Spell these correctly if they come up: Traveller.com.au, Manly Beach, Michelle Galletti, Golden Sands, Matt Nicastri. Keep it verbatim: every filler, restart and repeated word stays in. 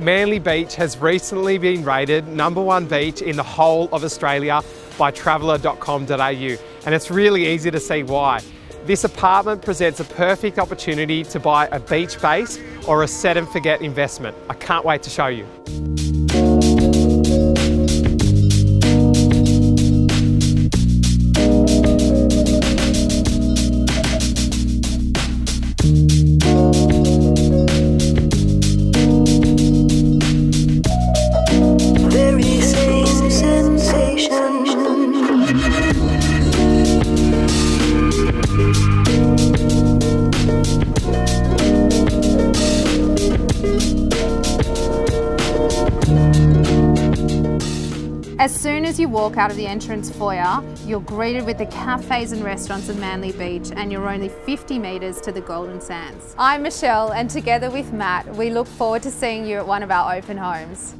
Manly Beach has recently been rated number one beach in the whole of Australia by Traveller dot com dot A U, and it's really easy to see why. This apartment presents a perfect opportunity to buy a beach base or a set and forget investment. I can't wait to show you. As soon as you walk out of the entrance foyer, you're greeted with the cafes and restaurants of Manly Beach, and you're only fifty metres to the Golden Sands. I'm Michelle, and together with Matt, we look forward to seeing you at one of our open homes.